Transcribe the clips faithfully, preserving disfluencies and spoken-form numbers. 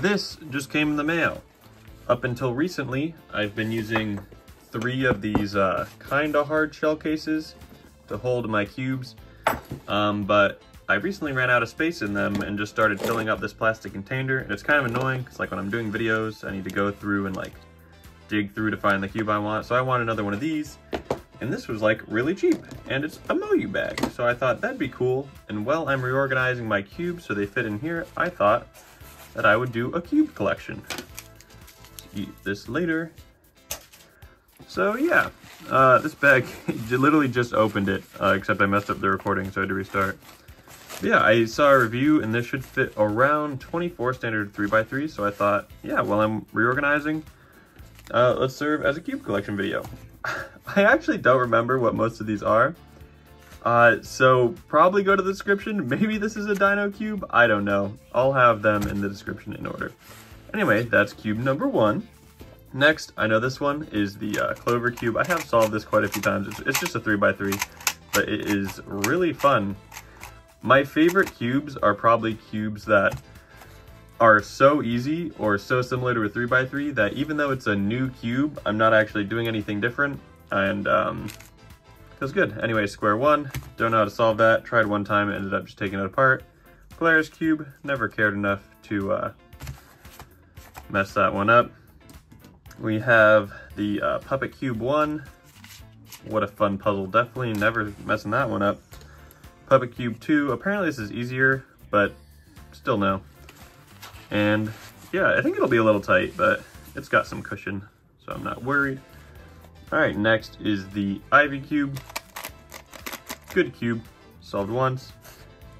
This just came in the mail. Up until recently, I've been using three of these uh, kinda hard shell cases to hold my cubes, um, but I recently ran out of space in them and just started filling up this plastic container, and it's kind of annoying because like when I'm doing videos, I need to go through and like dig through to find the cube I want. So I want another one of these, and this was like really cheap, and it's a Moyu bag. So I thought that'd be cool, and while I'm reorganizing my cubes so they fit in here, I thought that I would do a cube collection. Eat this later. So yeah, uh, this bag, literally just opened it, uh, except I messed up the recording, so I had to restart. Yeah, I saw a review and this should fit around twenty-four standard three by three, so I thought, yeah, while I'm reorganizing, uh, let's serve as a cube collection video. I actually don't remember what most of these are, uh, so probably go to the description. Maybe this is a Dino Cube, I don't know. I'll have them in the description in order. Anyway, that's cube number one. Next, I know this one is the uh, Clover Cube. I have solved this quite a few times. It's, it's just a three by three, but it is really fun. My favorite cubes are probably cubes that are so easy or so similar to a three by three that even though it's a new cube, I'm not actually doing anything different, and um, it feels good. Anyway, square one, don't know how to solve that. Tried one time, ended up just taking it apart. Polaris Cube, never cared enough to uh, mess that one up. We have the uh, Puppet Cube one. What a fun puzzle, definitely never messing that one up. Puppet Cube two, apparently this is easier, but still no. And yeah, I think it'll be a little tight, but it's got some cushion, so I'm not worried. All right, next is the Ivy Cube. Good cube, solved once.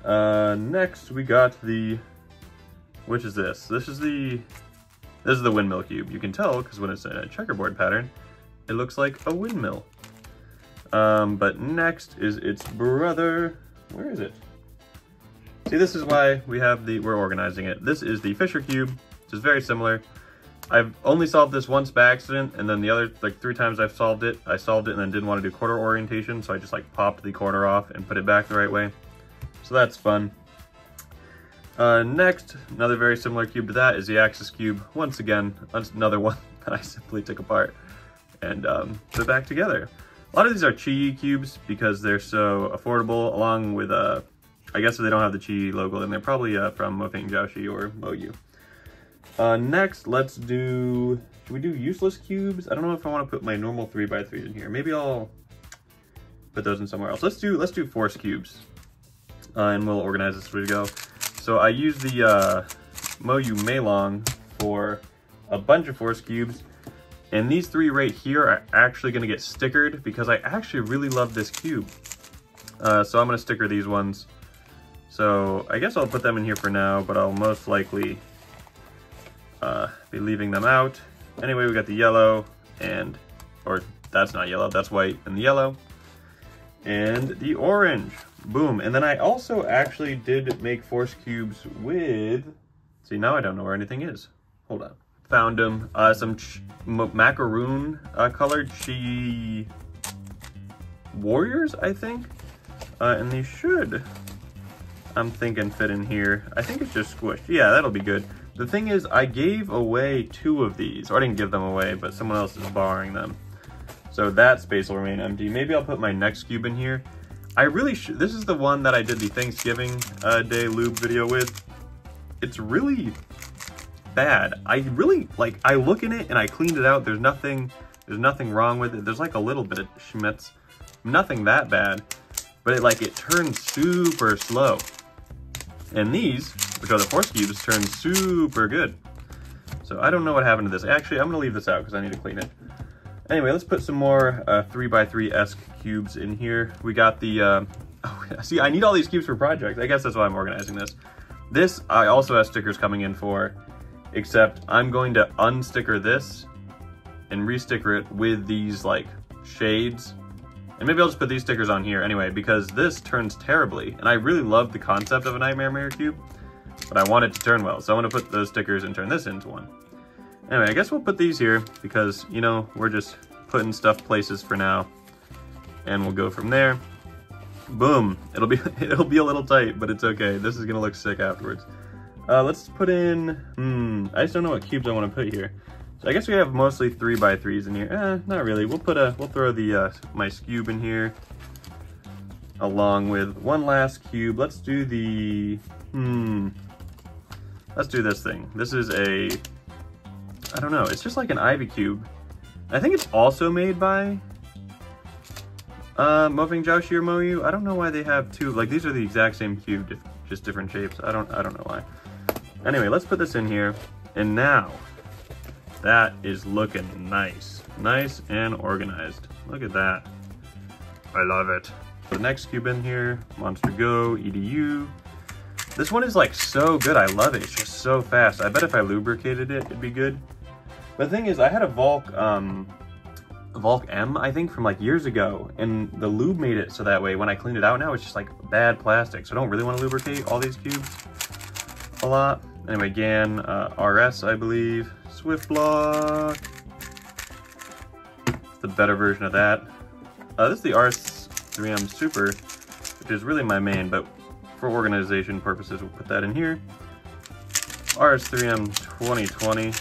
Uh, next we got the, which is this? This is the, this is the Windmill Cube. You can tell, because when it's in a checkerboard pattern, it looks like a windmill. Um, but next is its brother. Where is it? See, this is why we have the, we're organizing it. This is the Fisher Cube, which is very similar. I've only solved this once by accident, and then the other, like three times I've solved it, I solved it and then didn't want to do corner orientation, so I just like popped the corner off and put it back the right way. So that's fun. Uh, next, another very similar cube to that is the Axis Cube. Once again, another one that I simply took apart and um, put back together. A lot of these are Qiyi cubes because they're so affordable, along with, uh, I guess if they don't have the Qiyi logo, then they're probably uh, from Mofeng Jiaoshi or Moyu. Uh, next, let's do, should we do useless cubes? I don't know if I want to put my normal three by threes in here. Maybe I'll put those in somewhere else. Let's do, let's do force cubes, uh, and we'll organize this as we go. So I used the uh, Moyu Meilong for a bunch of force cubes. And these three right here are actually gonna get stickered because I actually really love this cube. Uh, so I'm gonna sticker these ones. So I guess I'll put them in here for now, but I'll most likely uh, be leaving them out. Anyway, we got the yellow and, or that's not yellow, that's white and the yellow. And the orange, boom. And then I also actually did make force cubes with, see now I don't know where anything is, hold on. Found them, uh, some ch macaroon uh, colored Qiyi warriors, I think. Uh, and they should, I'm thinking, fit in here. I think it's just squished. Yeah, that'll be good. The thing is, I gave away two of these. Or I didn't give them away, but someone else is borrowing them. So that space will remain empty. Maybe I'll put my next cube in here. I really should, this is the one that I did the Thanksgiving uh, Day lube video with. It's really bad. I really, like, I look in it and I cleaned it out. There's nothing, there's nothing wrong with it. There's like a little bit of schmutz, nothing that bad, but it like, it turns super slow. And these, which are the force cubes, turn super good. So I don't know what happened to this. Actually, I'm gonna leave this out because I need to clean it. Anyway, let's put some more uh, three by three-esque cubes in here. We got the, uh, oh, see, I need all these cubes for projects. I guess that's why I'm organizing this. This, I also have stickers coming in for, except I'm going to unsticker this and resticker it with these like shades. And maybe I'll just put these stickers on here anyway, because this turns terribly. And I really love the concept of a Nightmare Mirror Cube, but I want it to turn well. So I'm gonna put those stickers and turn this into one. Anyway, I guess we'll put these here because, you know, we're just putting stuff places for now and we'll go from there. Boom, it'll be, it'll be a little tight, but it's okay. This is gonna look sick afterwards. Uh, let's put in, hmm, I just don't know what cubes I want to put here. So I guess we have mostly three by threes in here. Eh, not really. We'll put a, we'll throw the, uh, my cube in here along with one last cube. Let's do the, hmm, let's do this thing. This is a, I don't know. It's just like an Ivy Cube. I think it's also made by uh, Mofeng Jiaoshi or Moyu. I don't know why they have two. Like these are the exact same cube, just different shapes. I don't, I don't know why. Anyway, let's put this in here. And now that is looking nice. Nice and organized. Look at that. I love it. The next cube in here, Monster Go E D U. This one is like so good. I love it. It's just so fast. I bet if I lubricated it, it'd be good. But the thing is, I had a Vulk, um, Vulk M, I think, from like years ago, and the lube made it so that way when I cleaned it out now, it's just like bad plastic. So I don't really want to lubricate all these cubes a lot. Anyway, GAN, uh, R S, I believe, Swift Block. It's the better version of that. Uh, this is the R S three M Super, which is really my main, but for organization purposes, we'll put that in here. R S three M twenty twenty,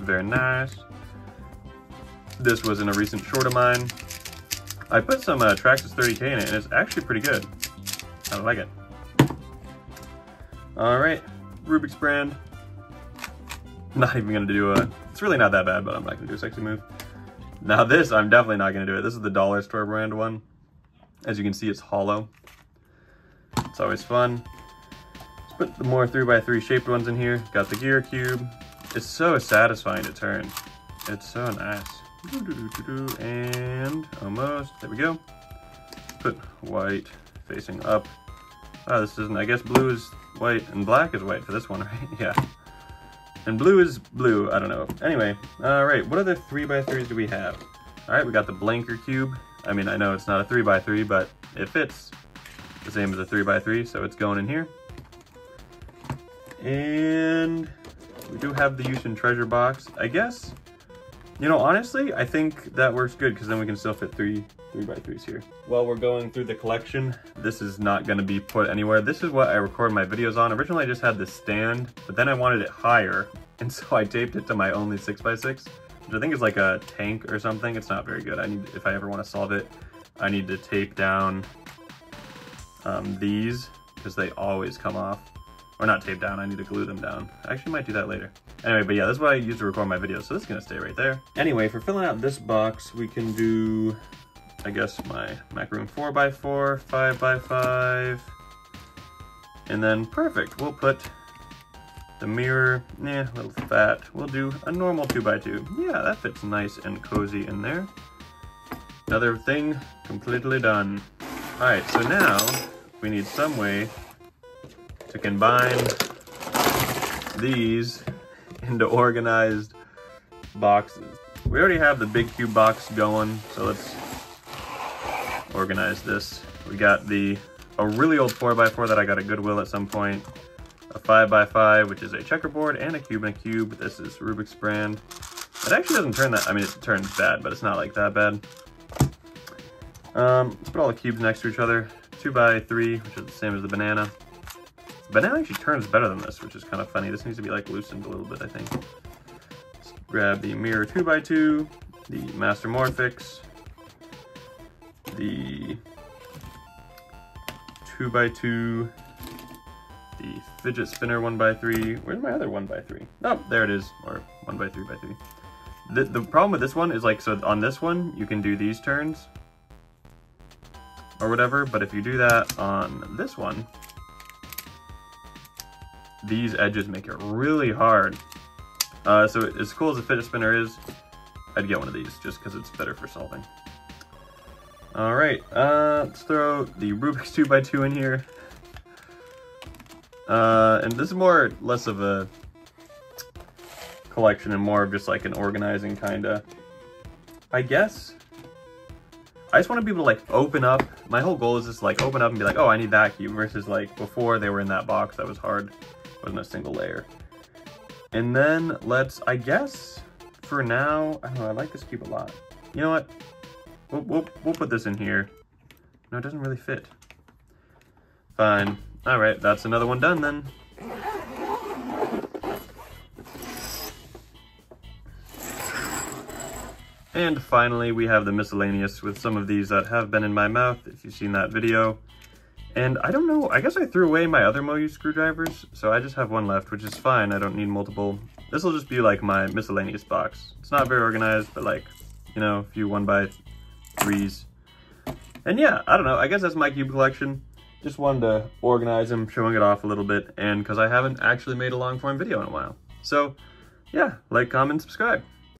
very nice. This was in a recent short of mine. I put some uh, Traxxas thirty K in it, and it's actually pretty good. I like it. All right, Rubik's brand. Not even gonna do a, it's really not that bad, but I'm not gonna do a sexy move. Now this, I'm definitely not gonna do it. This is the dollar store brand one. As you can see, it's hollow. It's always fun. Let's put the more three by three shaped ones in here. Got the gear cube. It's so satisfying to turn. It's so nice. And almost, there we go. Put white facing up. Oh, this isn't, I guess blue is white and black is white for this one, right? Yeah. And blue is blue, I don't know. Anyway, all right, what other three by threes do we have? All right, we got the blanker cube. I mean, I know it's not a three by three, but it fits. The same as a three by three, so it's going in here. And we do have the Yuxin treasure box, I guess. You know, honestly, I think that works good because then we can still fit three three by threes here. While we're going through the collection, this is not going to be put anywhere. This is what I record my videos on. Originally, I just had this stand, but then I wanted it higher, and so I taped it to my only six by six, which I think is like a tank or something. It's not very good. I need, if I ever want to solve it, I need to tape down Um, these, because they always come off. Or not taped down, I need to glue them down. I actually might do that later. Anyway, but yeah, that's what I use to record my videos, so this is gonna stay right there. Anyway, for filling out this box, we can do, I guess, my macaroon four by four, five by five, and then perfect. We'll put the mirror, nah, a little fat. We'll do a normal two by two. Yeah, that fits nice and cozy in there. Another thing, completely done. All right, so now, we need some way to combine these into organized boxes. We already have the big cube box going, so let's organize this. We got the a really old four by four that I got at Goodwill at some point, a five by five, which is a checkerboard, and a cube in a cube. This is Rubik's brand. It actually doesn't turn that, I mean, it turns bad, but it's not like that bad. Um, let's put all the cubes next to each other. two by three, which is the same as the banana. The banana actually turns better than this, which is kind of funny. This needs to be like loosened a little bit, I think. Let's grab the mirror two by two, the Mastermorphix, the two by two, the fidget spinner one by three. Where's my other one by three? Oh, there it is, or one by three by three. The, the problem with this one is like, so on this one, you can do these turns, or whatever, but if you do that on this one, these edges make it really hard. Uh, so as cool as a fidget spinner is, I'd get one of these just because it's better for solving. All right, uh, let's throw the Rubik's two by two in here. Uh, and this is more, less of a collection and more of just like an organizing kinda, I guess. I just want to be able to like open up, my whole goal is just like open up and be like, oh, I need that cube, versus like before they were in that box that was hard, wasn't a single layer. And then let's, I guess for now, I don't know, I like this cube a lot. You know what, we'll, we'll, we'll put this in here. No, it doesn't really fit. Fine, all right, that's another one done then. And finally, we have the miscellaneous with some of these that have been in my mouth, if you've seen that video. And I don't know, I guess I threw away my other Moyu screwdrivers, so I just have one left, which is fine. I don't need multiple. This will just be like my miscellaneous box. It's not very organized, but like, you know, a few one by threes. And yeah, I don't know, I guess that's my cube collection. Just wanted to organize them, showing it off a little bit, and because I haven't actually made a long form video in a while. So yeah, like, comment, subscribe.